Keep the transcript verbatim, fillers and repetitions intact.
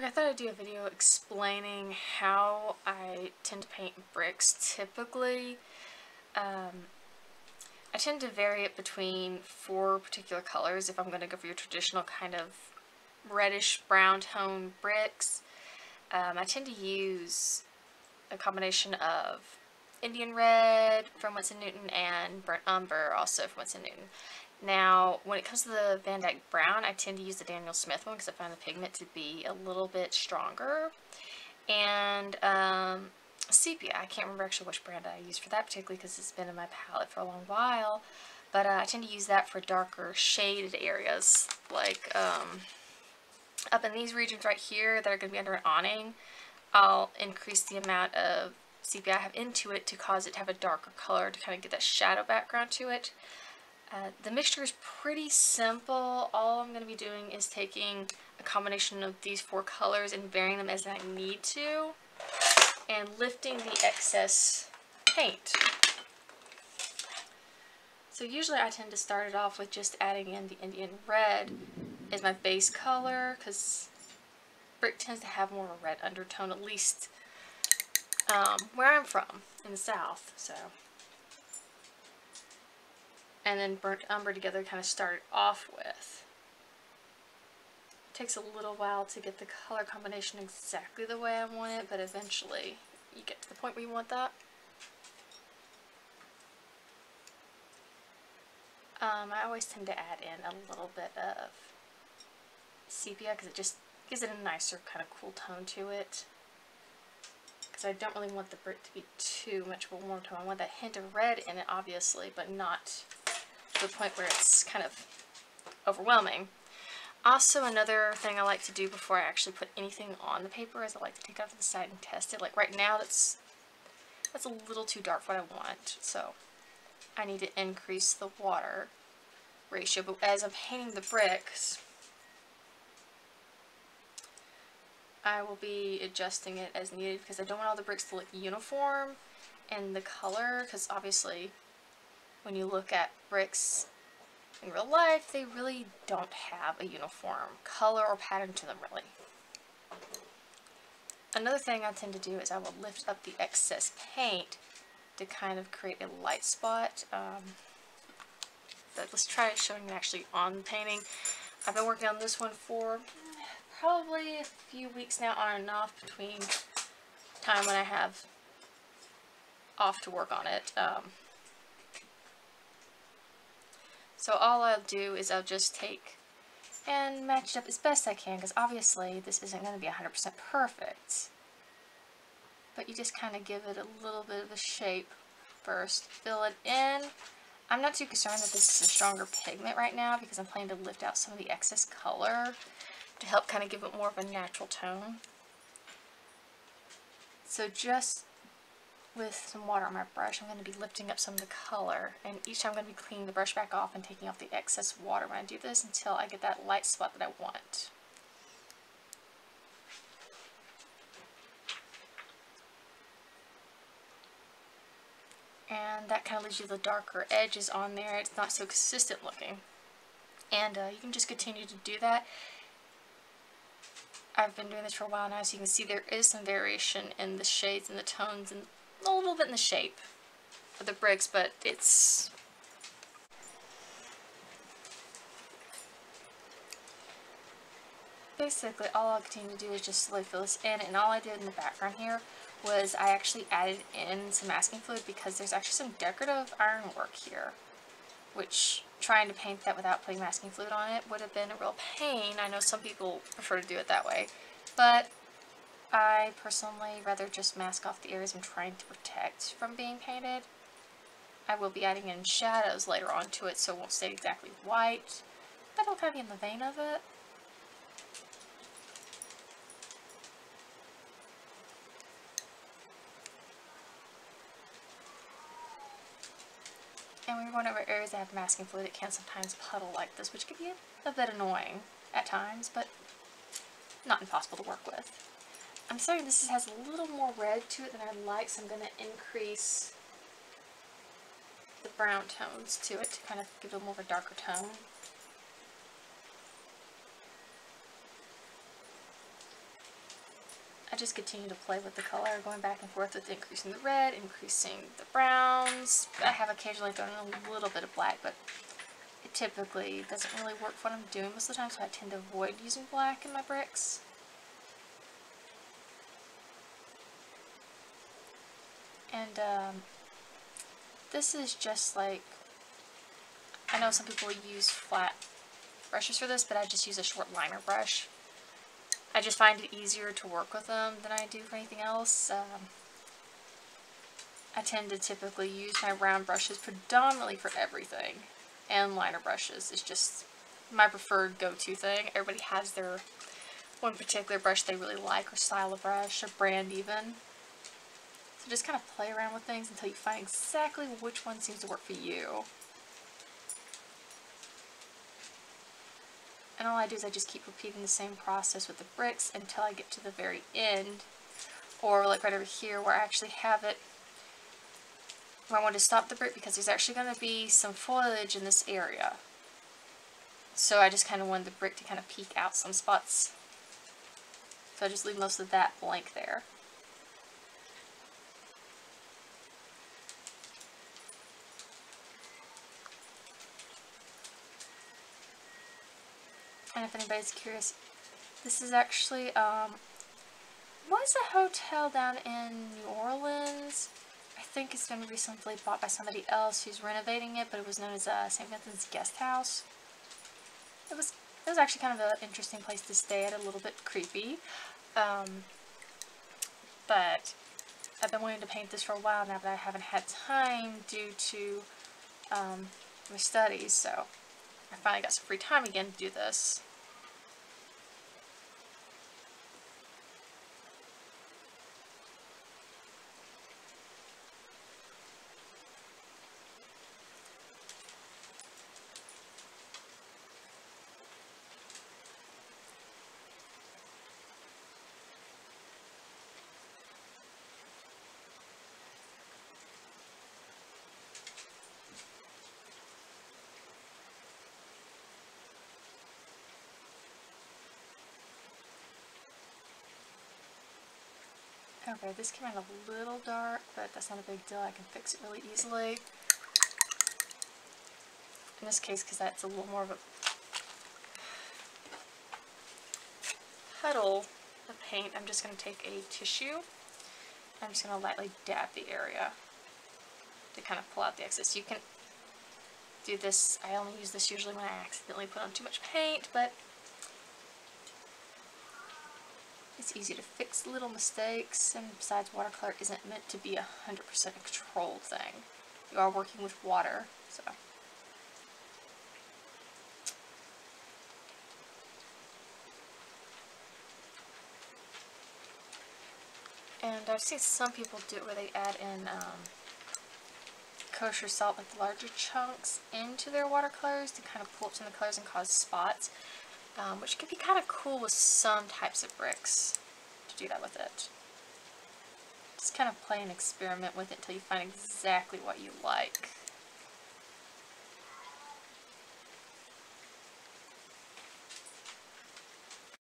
Okay, I thought I'd do a video explaining how I tend to paint bricks typically. Um, I tend to vary it between four particular colors if I'm going to go for your traditional kind of reddish brown tone bricks. Um, I tend to use a combination of Indian Red from Winston Newton and burnt umber, also from Winston Newton. Now, when it comes to the Van Dyke Brown, I tend to use the Daniel Smith one because I find the pigment to be a little bit stronger. And um, Sepia, I can't remember actually which brand I used for that particularly because it's been in my palette for a long while. But uh, I tend to use that for darker shaded areas, like um, up in these regions right here that are going to be under an awning. I'll increase the amount of sepia I have into it to cause it to have a darker color to kind of get that shadow background to it. Uh, the mixture is pretty simple. All I'm going to be doing is taking a combination of these four colors and varying them as I need to and lifting the excess paint. So usually I tend to start it off with just adding in the Indian Red as my base color because brick tends to have more of a red undertone, at least um, where I'm from in the South. So. And then burnt umber together kind of started off with. It takes a little while to get the color combination exactly the way I want it, but eventually you get to the point where you want that. Um, I always tend to add in a little bit of sepia because it just gives it a nicer kind of cool tone to it. Because I don't really want the brick to be too much of a warm tone. I want that hint of red in it, obviously, but not to the point where it's kind of overwhelming. Also, another thing I like to do before I actually put anything on the paper is I like to take it off to the side and test it. Like right now, that's that's a little too dark for what I want, so I need to increase the water ratio. But as I'm painting the bricks, I will be adjusting it as needed because I don't want all the bricks to look uniform in the color, because obviously when you look at bricks in real life, they really don't have a uniform color or pattern to them, really. Another thing I tend to do is I will lift up the excess paint to kind of create a light spot. Um, but let's try showing it actually on the painting. I've been working on this one for probably a few weeks now on and off between time when I have off to work on it. Um, so all I'll do is I'll just take and match it up as best I can, because obviously this isn't going to be one hundred percent perfect. But you just kind of give it a little bit of a shape first, fill it in. I'm not too concerned that this is a stronger pigment right now because I'm planning to lift out some of the excess color to help kind of give it more of a natural tone. So just with some water on my brush, I'm going to be lifting up some of the color, and each time I'm going to be cleaning the brush back off and taking off the excess water when I do this until I get that light spot that I want. And that kind of leaves you the darker edges on there. It's not so consistent looking. And uh, you can just continue to do that. I've been doing this for a while now, so you can see there is some variation in the shades and the tones and a little bit in the shape of the bricks, but it's basically all I'll continue to do is just slowly fill this in. And all I did in the background here was I actually added in some masking fluid because there's actually some decorative ironwork here, which trying to paint that without putting masking fluid on it would have been a real pain. I know some people prefer to do it that way, but I personally rather just mask off the areas I'm trying to protect from being painted. I will be adding in shadows later on to it so it won't stay exactly white, but it'll kind of be in the vein of it. And when you're going over areas that have masking fluid, it can sometimes puddle like this, which can be a, a bit annoying at times, but not impossible to work with. I'm sorry, this has a little more red to it than I'd like, so I'm going to increase the brown tones to it to kind of give it more of a darker tone. just continue to play with the color, going back and forth with increasing the red, increasing the browns. I have occasionally thrown in a little bit of black, but it typically doesn't really work for what I'm doing most of the time, so I tend to avoid using black in my bricks. And um, this is just like, I know some people use flat brushes for this, but I just use a short liner brush. I just find it easier to work with them than I do for anything else. Um, I tend to typically use my round brushes predominantly for everything, and liner brushes is just my preferred go-to thing. Everybody has their one particular brush they really like, or style of brush, or brand even. So just kind of play around with things until you find exactly which one seems to work for you. And all I do is I just keep repeating the same process with the bricks until I get to the very end, or like right over here where I actually have it, where I want to stop the brick because there's actually going to be some foliage in this area. So I just kind of wanted the brick to kind of peek out some spots. So I just leave most of that blank there. And if anybody's curious, this is actually, um, was a hotel down in New Orleans. I think it's been recently bought by somebody else who's renovating it, but it was known as uh, Saint Vincent's Guest House. It was, it was actually kind of an interesting place to stay at, a little bit creepy. Um, but I've been wanting to paint this for a while now, but I haven't had time due to um, my studies, so I finally got some free time again to do this. Okay, this came out a little dark, but that's not a big deal. I can fix it really easily. In this case, because that's a little more of a puddle of paint, I'm just going to take a tissue, and I'm just going to lightly dab the area to kind of pull out the excess. You can do this, I only use this usually when I accidentally put on too much paint, but it's easy to fix little mistakes, and besides, watercolor isn't meant to be a hundred percent controlled thing. You are working with water, so. And I've seen some people do it where they add in um, kosher salt, like the larger chunks, into their watercolors to kind of pull up some of the colors and cause spots. Um, which could be kind of cool with some types of bricks to do that with it. Just kind of play and experiment with it until you find exactly what you like.